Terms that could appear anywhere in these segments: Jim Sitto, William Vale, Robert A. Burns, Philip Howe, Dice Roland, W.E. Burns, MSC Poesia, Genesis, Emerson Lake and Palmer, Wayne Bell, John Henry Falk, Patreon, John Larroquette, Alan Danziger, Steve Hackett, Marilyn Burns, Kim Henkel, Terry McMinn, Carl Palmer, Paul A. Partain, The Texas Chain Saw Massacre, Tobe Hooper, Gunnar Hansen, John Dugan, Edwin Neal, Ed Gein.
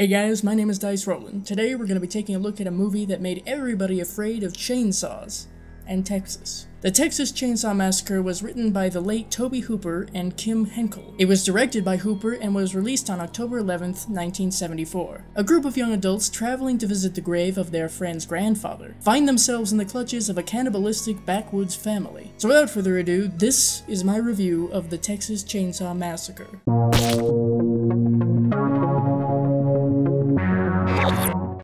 Hey guys, my name is Dice Roland. Today we're going to be taking a look at a movie that made everybody afraid of chainsaws and Texas. The Texas Chain Saw Massacre was written by the late Tobe Hooper and Kim Henkel. It was directed by Hooper and was released on October 11, 1974. A group of young adults traveling to visit the grave of their friend's grandfather find themselves in the clutches of a cannibalistic backwoods family. So without further ado, this is my review of The Texas Chain Saw Massacre.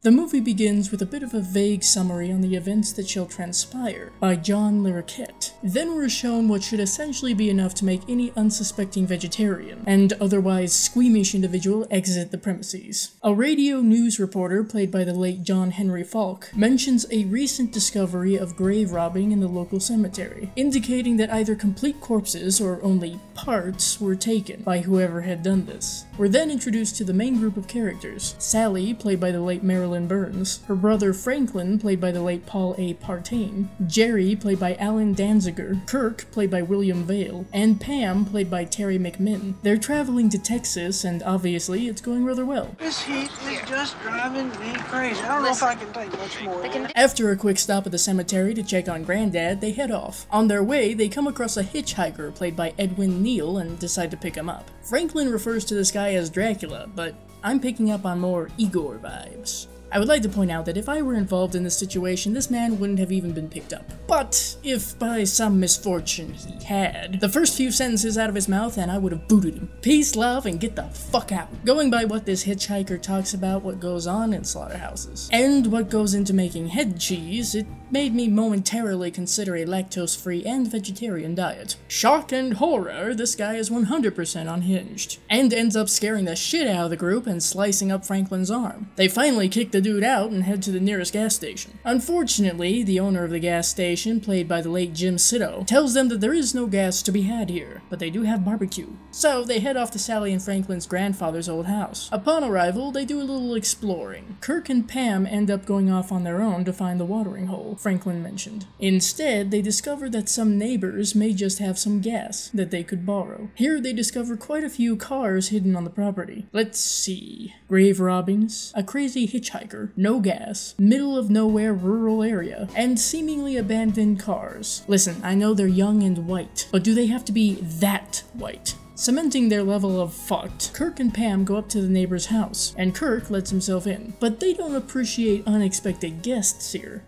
The movie begins with a bit of a vague summary on the events that shall transpire by John Larroquette. Then we're shown what should essentially be enough to make any unsuspecting vegetarian and otherwise squeamish individual exit the premises. A radio news reporter, played by the late John Henry Falk, mentions a recent discovery of grave robbing in the local cemetery, indicating that either complete corpses or only parts were taken by whoever had done this. We're then introduced to the main group of characters: Sally, played by the late Marilyn Burns, her brother Franklin, played by the late Paul A. Partain, Jerry, played by Alan Danziger, Kirk, played by William Vale, and Pam, played by Terry McMinn. They're traveling to Texas, and obviously it's going rather well. This heat is just driving me crazy. I don't know if I can take much more. After a quick stop at the cemetery to check on Granddad, they head off. On their way, they come across a hitchhiker played by Edwin Neal and decide to pick him up. Franklin refers to this guy as Dracula, but I'm picking up on more Igor vibes. I would like to point out that if I were involved in this situation, this man wouldn't have even been picked up. But if by some misfortune he had, the first few sentences out of his mouth and I would have booted him. Peace, love, and get the fuck out. Going by what this hitchhiker talks about what goes on in slaughterhouses, and what goes into making head cheese, it made me momentarily consider a lactose-free and vegetarian diet. Shock and horror, this guy is 100% unhinged, and ends up scaring the shit out of the group and slicing up Franklin's arm. They finally kick the dude out and head to the nearest gas station. Unfortunately, the owner of the gas station, played by the late Jim Sitto, tells them that there is no gas to be had here, but they do have barbecue. So they head off to Sally and Franklin's grandfather's old house. Upon arrival, they do a little exploring. Kirk and Pam end up going off on their own to find the watering hole Franklin mentioned. Instead, they discover that some neighbors may just have some gas that they could borrow. Here they discover quite a few cars hidden on the property. Let's see. Grave robbings, a crazy hitchhiker, no gas, middle of nowhere rural area, and seemingly abandoned cars. Listen, I know they're young and white, but do they have to be that white? Cementing their level of fucked, Kirk and Pam go up to the neighbor's house, and Kirk lets himself in. But they don't appreciate unexpected guests here.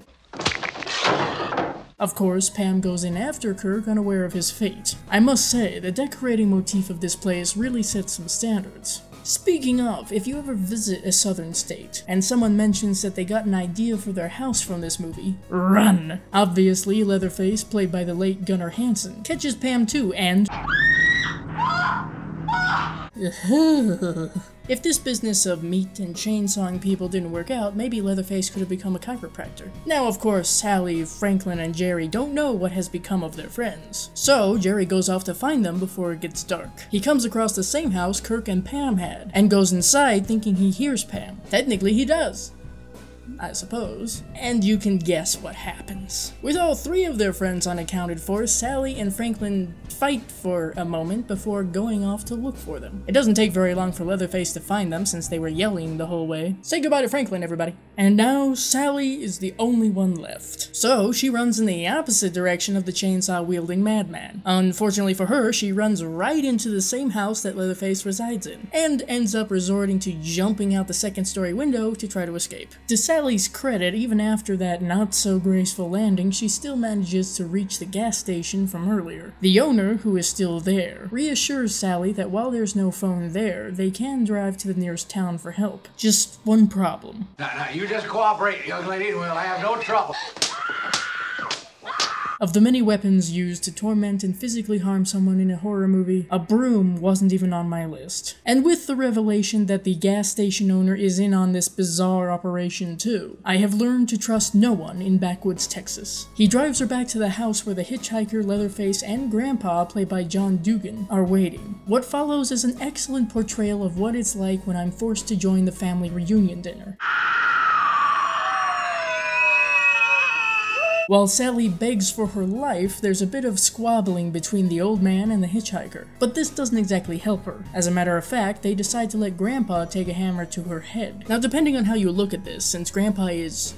Of course, Pam goes in after Kirk, unaware of his fate. I must say, the decorating motif of this place really sets some standards. Speaking of, if you ever visit a southern state, and someone mentions that they got an idea for their house from this movie, run! Obviously, Leatherface, played by the late Gunnar Hansen, catches Pam too, and... If this business of meat and chainsawing people didn't work out, maybe Leatherface could have become a chiropractor. Now, of course, Sally, Franklin, and Jerry don't know what has become of their friends. So, Jerry goes off to find them before it gets dark. He comes across the same house Kirk and Pam had, and goes inside thinking he hears Pam. Technically, he does. I suppose. And you can guess what happens. With all three of their friends unaccounted for, Sally and Franklin fight for a moment before going off to look for them. It doesn't take very long for Leatherface to find them since they were yelling the whole way. Say goodbye to Franklin, everybody. And now, Sally is the only one left. So, she runs in the opposite direction of the chainsaw-wielding madman. Unfortunately for her, she runs right into the same house that Leatherface resides in, and ends up resorting to jumping out the second-story window to try to escape. To Sally's credit, even after that not-so-graceful landing, she still manages to reach the gas station from earlier. The owner, who is still there, reassures Sally that while there's no phone there, they can drive to the nearest town for help. Just one problem. Now, you just cooperate, young lady, and we'll have no trouble. Of the many weapons used to torment and physically harm someone in a horror movie, a broom wasn't even on my list. And with the revelation that the gas station owner is in on this bizarre operation too, I have learned to trust no one in backwoods Texas. He drives her back to the house where the hitchhiker, Leatherface, and Grandpa, played by John Dugan, are waiting. What follows is an excellent portrayal of what it's like when I'm forced to join the family reunion dinner. While Sally begs for her life, there's a bit of squabbling between the old man and the hitchhiker. But this doesn't exactly help her. As a matter of fact, they decide to let Grandpa take a hammer to her head. Now, depending on how you look at this, since Grandpa is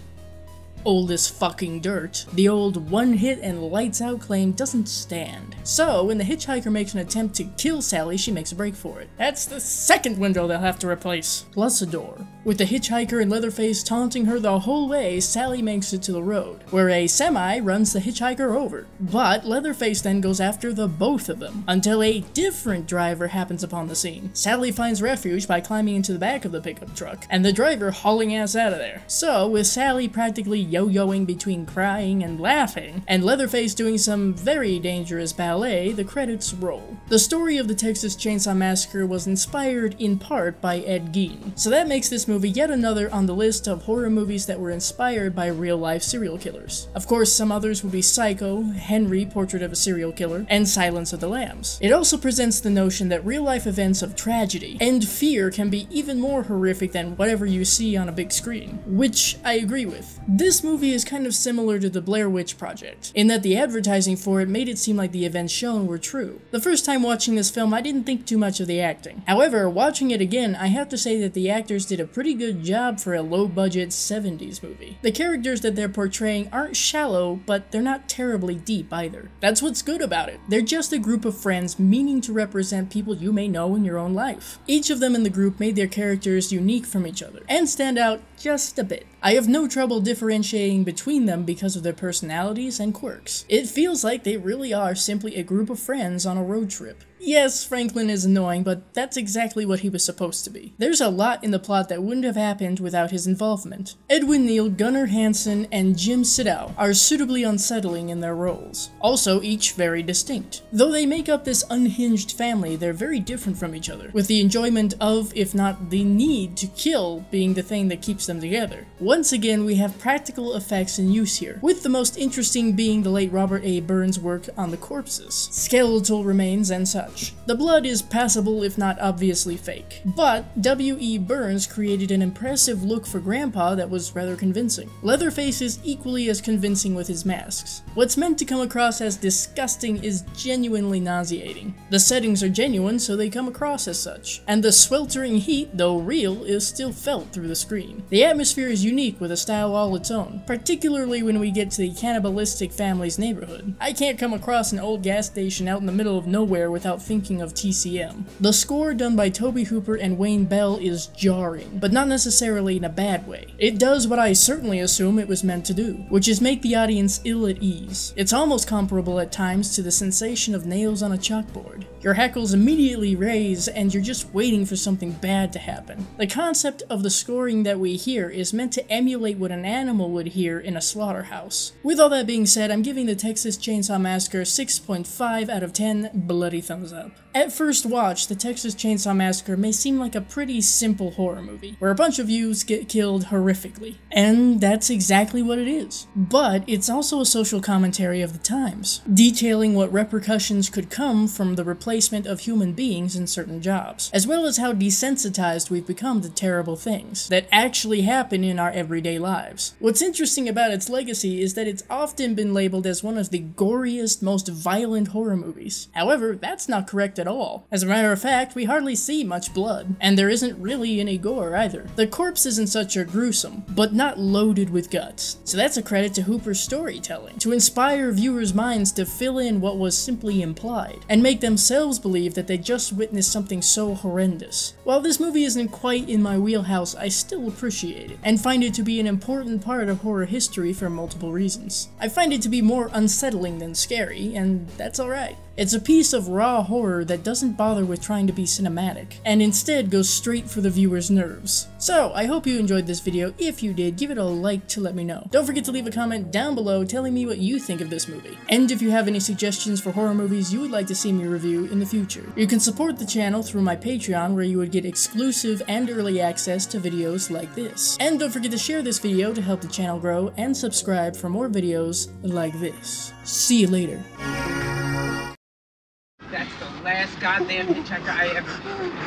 old as fucking dirt, the old one hit and lights out claim doesn't stand. So, when the hitchhiker makes an attempt to kill Sally, she makes a break for it. That's the second window they'll have to replace, plus a door. With the hitchhiker and Leatherface taunting her the whole way, Sally makes it to the road, where a semi runs the hitchhiker over. But Leatherface then goes after the both of them, until a different driver happens upon the scene. Sally finds refuge by climbing into the back of the pickup truck, and the driver hauling ass out of there. So, with Sally practically yo-yoing between crying and laughing, and Leatherface doing some very dangerous ballet, the credits roll. The story of the Texas Chainsaw Massacre was inspired in part by Ed Gein, so that makes this movie yet another on the list of horror movies that were inspired by real-life serial killers. Of course, some others would be Psycho, Henry, Portrait of a Serial Killer, and Silence of the Lambs. It also presents the notion that real-life events of tragedy and fear can be even more horrific than whatever you see on a big screen, which I agree with. This movie is kind of similar to the Blair Witch Project, in that the advertising for it made it seem like the events shown were true. The first time watching this film, I didn't think too much of the acting. However, watching it again, I have to say that the actors did a pretty good job for a low-budget 70s movie. The characters that they're portraying aren't shallow, but they're not terribly deep either. That's what's good about it. They're just a group of friends meaning to represent people you may know in your own life. Each of them in the group made their characters unique from each other, and stand out just a bit. I have no trouble differentiating between them because of their personalities and quirks. It feels like they really are simply a group of friends on a road trip. Yes, Franklin is annoying, but that's exactly what he was supposed to be. There's a lot in the plot that wouldn't have happened without his involvement. Edwin Neal, Gunnar Hansen, and Jim Sitto are suitably unsettling in their roles, also each very distinct. Though they make up this unhinged family, they're very different from each other, with the enjoyment of, if not the need to kill, being the thing that keeps them together. Once again, we have practical effects in use here, with the most interesting being the late Robert A. Burns' work on the corpses, skeletal remains, and such. The blood is passable if not obviously fake, but W.E. Burns created an impressive look for Grandpa that was rather convincing. Leatherface is equally as convincing with his masks. What's meant to come across as disgusting is genuinely nauseating. The settings are genuine, so they come across as such, and the sweltering heat, though real, is still felt through the screen. The atmosphere is unique with a style all its own, particularly when we get to the cannibalistic family's neighborhood. I can't come across an old gas station out in the middle of nowhere without thinking of TCM. The score done by Tobe Hooper and Wayne Bell is jarring, but not necessarily in a bad way. It does what I certainly assume it was meant to do, which is make the audience ill at ease. It's almost comparable at times to the sensation of nails on a chalkboard. Your hackles immediately raise and you're just waiting for something bad to happen. The concept of the scoring that we hear is meant to emulate what an animal would hear in a slaughterhouse. With all that being said, I'm giving the Texas Chainsaw Massacre 6.5 out of 10 bloody thumbs up. At first watch, the Texas Chainsaw Massacre may seem like a pretty simple horror movie, where a bunch of youths get killed horrifically. And that's exactly what it is. But it's also a social commentary of the times, detailing what repercussions could come from the replacement of human beings in certain jobs, as well as how desensitized we've become to terrible things that actually happen in our everyday lives. What's interesting about its legacy is that it's often been labeled as one of the goriest, most violent horror movies. However, that's not correct at all. As a matter of fact, we hardly see much blood, and there isn't really any gore either. The corpses and such are gruesome, but not loaded with guts, so that's a credit to Hooper's storytelling, to inspire viewers' minds to fill in what was simply implied, and make themselves believe that they just witnessed something so horrendous. While this movie isn't quite in my wheelhouse, I still appreciate it, and find it to be an important part of horror history for multiple reasons. I find it to be more unsettling than scary, and that's alright. It's a piece of raw horror that doesn't bother with trying to be cinematic, and instead goes straight for the viewer's nerves. So, I hope you enjoyed this video. If you did, give it a like to let me know. Don't forget to leave a comment down below telling me what you think of this movie. And if you have any suggestions for horror movies you would like to see me review in the future, you can support the channel through my Patreon, where you would get exclusive and early access to videos like this. And don't forget to share this video to help the channel grow, and subscribe for more videos like this. See you later. That's the last goddamn hitchhiker I ever